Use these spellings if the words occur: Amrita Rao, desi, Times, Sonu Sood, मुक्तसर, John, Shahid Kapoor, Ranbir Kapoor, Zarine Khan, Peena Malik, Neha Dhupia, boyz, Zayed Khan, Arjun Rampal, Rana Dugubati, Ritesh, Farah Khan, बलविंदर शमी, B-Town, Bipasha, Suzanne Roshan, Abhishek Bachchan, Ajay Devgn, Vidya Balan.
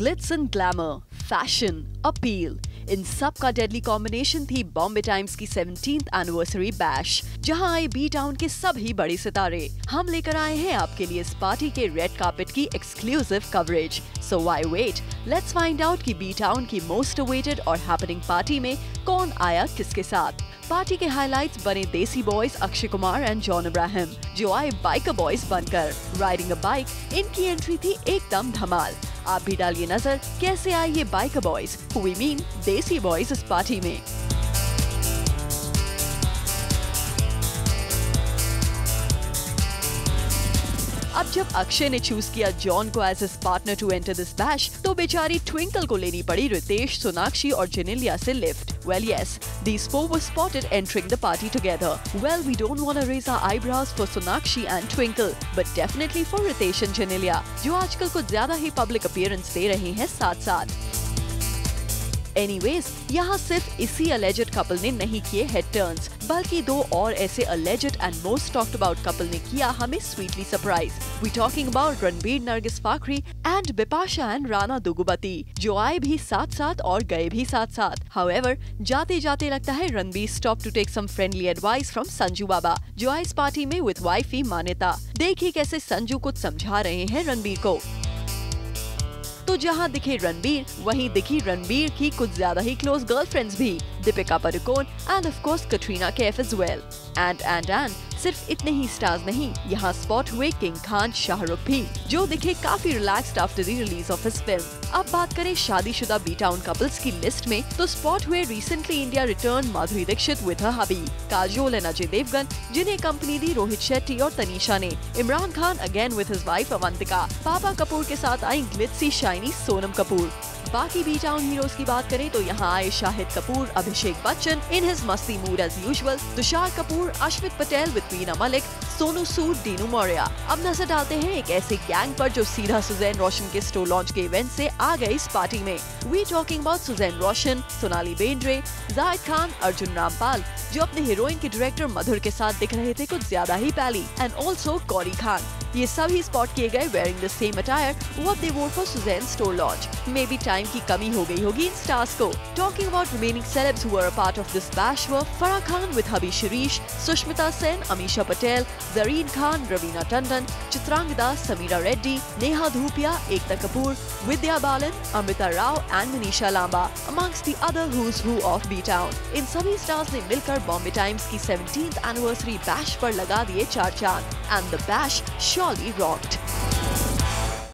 glitz and glamour, fashion, appeal, इन सब का deadly combination थी बॉम्बे टाइम्स की 17th एनिवर्सरी बैश, जहां आए बी टाउन के सभी बड़े सितारे। हम लेकर आए हैं आपके लिए इस पार्टी के रेड कार्पेट की exclusive coverage. So why wait, let's find out कि बी टाउन की मोस्ट अवेटेड और हैपनिंग पार्टी में कौन आया किसके साथ। पार्टी के हाइलाइट्स बने देसी boys Akshay Kumar and John Abraham, जो आए बाइकर बॉयज बनकर राइडिंग अ बाइक। इनकी एंट्री थी एकदम धमाल। आप भी डालिए नजर कैसे आए ये बाइकर बॉयज, वी मीन देसी बॉयज इस पार्टी में। अब जब अक्षय ने चूज किया जॉन को as his partner to enter this bash, तो बेचारी ट्विंकल को लेनी पड़ी रितेश, सोनाक्षी और जेनेलिया से lift. Well, yes, these four were spotted entering the party together. Well, we don't want to raise our eyebrows for Sonakshi and Twinkle, but definitely for Ritesh and Genelia, जो आजकल कुछ ज़्यादा ही public appearance दे रहे हैं साथ-साथ। Anyways, यहाँ सिर्फ इसी alleged couple ने नहीं किए head turns, बल्कि दो और ऐसे alleged and most talked about couple ने किया हमें sweetly surprise. We're talking about Ranbir Nargis Fakhri and Bipasha and Rana Dugubati, जो आए भी साथ साथ और गए भी साथ साथ। However, जाते जाते लगता है Ranbir stopped to take some friendly advice from Sanju बाबा, जो आए इस पार्टी में with wifey मानेता। देखिए कैसे संजू कुछ समझा रहे हैं रणबीर को। तो जहां दिखे रणबीर, वहीं दिखी रणबीर की कुछ ज्यादा ही क्लोज गर्लफ्रेंड्स भी, Deepika Padukone and of course Katrina Kaif as well. And सिर्फ इतने ही स्टार्स नहीं, यहाँ स्पॉट हुए किंग खान, शाहरुख भी, जो दिखे काफी relaxed after the release of his film. अब बात करें शादीशुदा बी टाउन कपल्स की लिस्ट में, तो स्पॉट हुए recently India return Madhuri Dixit with her hubby, Kajol and Ajay Devgan, जिन्हें कंपनी दी रोहित शेट्टी और तनीषा ने, Imran Khan again with his wife Avantika, पापा कपूर के साथ आई ग्लिट्सी शाइनी सोनम कपूर। बाकी बी टाउन हीरोज की बात करें तो यहाँ आए शाहिद कपूर, अभिषेक बच्चन इन हिज मस्ती mood as usual, Tusshar Kapoor, अश्वित Patel with पीना मलिक, सोनू सूद, दीनू मौर्या। अब नजर डालते हैं एक ऐसे गैंग पर जो सीधा सुजैन रोशन के स्टोर लॉन्च के इवेंट से आ गए इस पार्टी में। We talking about Sussanne Roshan, Sonali Bendre, Zayed Khan, Arjun Rampal, जो अपने हीरोइन के डायरेक्टर मधुर के साथ दिख रहे थे कुछ ज्यादा ही पैली, एंड ऑल्सो गौरी खान। ये सभी स्पॉट किए गए wearing the same attire what they wore for Sussanne store launch. Maybe time की कमी हो गई होगी इन स्टार्स को। Talking about remaining celebs who were a part of this bash were Farah Khan with hubby Shirish, Sushmita Sen, Ameesha Patel, Zareen Khan, Raveena Tandon, Chitrangada, Sameera Reddy, Neha Dhupia, Ekta Kapoor, Vidya Balan, Amrita Rao and Manisha Lamba, amongst the other who's who of B town. इन सभी stars ने मिलकर बॉम्बे टाइम्स की 17th एनिवर्सरी बैश पर लगा दिए चार चांद, and the bash surely rocked.